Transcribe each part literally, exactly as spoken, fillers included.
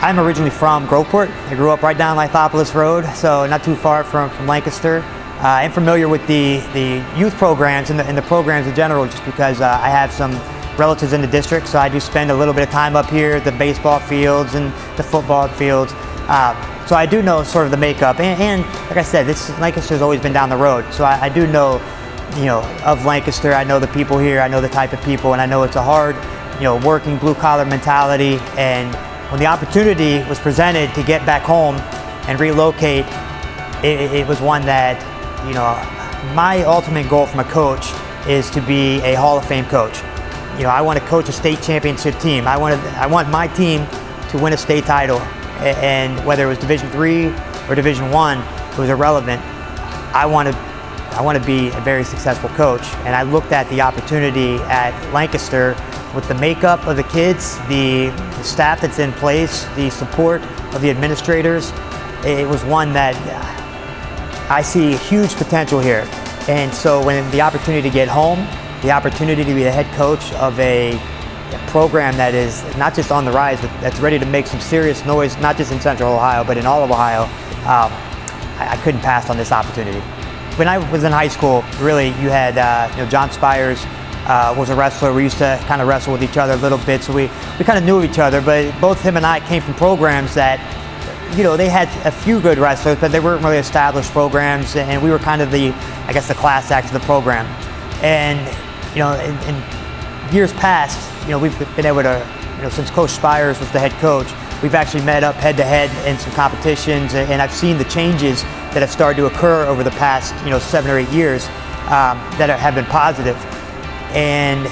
I'm originally from Groveport. I grew up right down Lithopolis Road, so not too far from, from Lancaster. Uh, I'm familiar with the, the youth programs and the, and the programs in general just because uh, I have some relatives in the district, so I do spend a little bit of time up here at the baseball fields and the football fields. Uh, so I do know sort of the makeup, and, and like I said, this Lancaster's always been down the road, so I, I do know, you know, of Lancaster. I know the people here, I know the type of people, and I know it's a hard, you know, working blue-collar mentality. And when the opportunity was presented to get back home and relocate, it, it was one that, you know, my ultimate goal from a coach is to be a Hall of Fame coach. You know, I want to coach a state championship team. I want to, I want my team to win a state title, and whether it was Division three or Division one, it was irrelevant. I want to I want to be a very successful coach, and I looked at the opportunity at Lancaster with the makeup of the kids, the, the staff that's in place, the support of the administrators. It was one that I see huge potential here. And so when the opportunity to get home, the opportunity to be the head coach of a, a program that is not just on the rise, but that's ready to make some serious noise, not just in Central Ohio, but in all of Ohio, um, I, I couldn't pass on this opportunity. When I was in high school, really, you had uh, you know, John Spires uh, was a wrestler. We used to kind of wrestle with each other a little bit, so we, we kind of knew each other. But both him and I came from programs that, you know, they had a few good wrestlers, but they weren't really established programs, and we were kind of the, I guess, the class act of the program. And, you know, in, in years past, you know, we've been able to, you know, since Coach Spires was the head coach, we've actually met up head-to-head in some competitions, and I've seen the changes that have started to occur over the past, you know, seven or eight years um, that have been positive. And,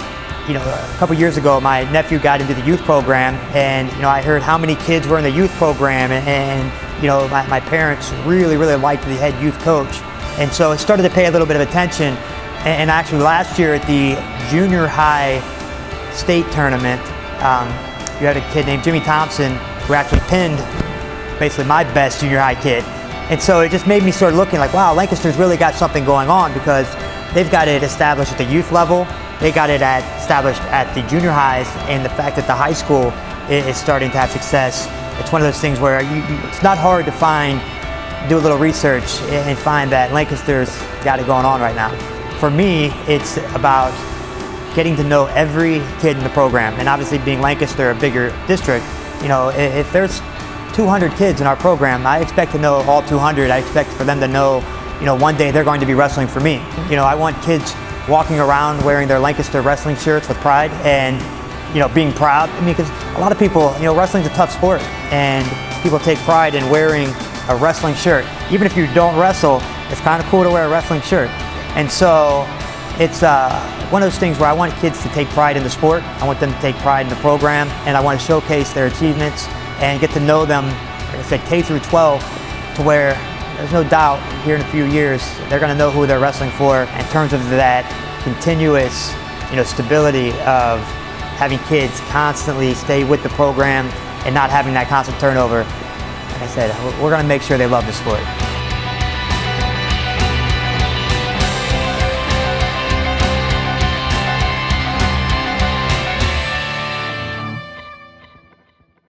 you know, a couple years ago, my nephew got into the youth program, and, you know, I heard how many kids were in the youth program, and, and you know, my, my parents really, really liked the head youth coach. And so it started to pay a little bit of attention, and, and actually last year at the junior high state tournament, um, you had a kid named Jimmy Thompson who actually pinned basically my best junior high kid. And so it just made me start looking like, wow, Lancaster's really got something going on, because they've got it established at the youth level, they got it at, established at the junior highs, and the fact that the high school is starting to have success, it's one of those things where you, it's not hard to find, do a little research and find that Lancaster's got it going on right now. For me, it's about getting to know every kid in the program, and obviously being Lancaster, a bigger district, you know, if there's two hundred kids in our program, I expect to know all two hundred. I expect for them to know, you know, one day they're going to be wrestling for me. You know, I want kids walking around wearing their Lancaster wrestling shirts with pride and, you know, being proud. I mean, because a lot of people, you know, wrestling's a tough sport, and people take pride in wearing a wrestling shirt. Even if you don't wrestle, it's kind of cool to wear a wrestling shirt. And so it's uh, one of those things where I want kids to take pride in the sport, I want them to take pride in the program, and I want to showcase their achievements and get to know them, like I said, K through twelve, to where there's no doubt here in a few years they're going to know who they're wrestling for, in terms of that continuous, you know, stability of having kids constantly stay with the program and not having that constant turnover. Like I said, we're going to make sure they love the sport.